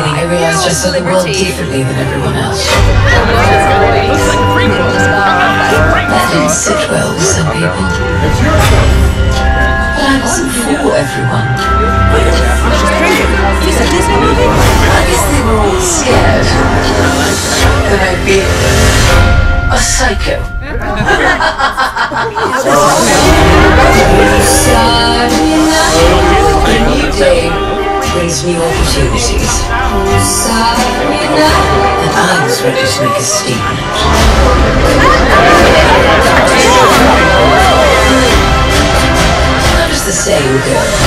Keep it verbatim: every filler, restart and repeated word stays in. kidding, everyone's just in the world differently than everyone else. That didn't sit well with some people. But I wasn't for everyone. I guess they were all scared that I'd be a psycho. Starting a new day brings new opportunities, and I was ready to make a statement. How does the saying go?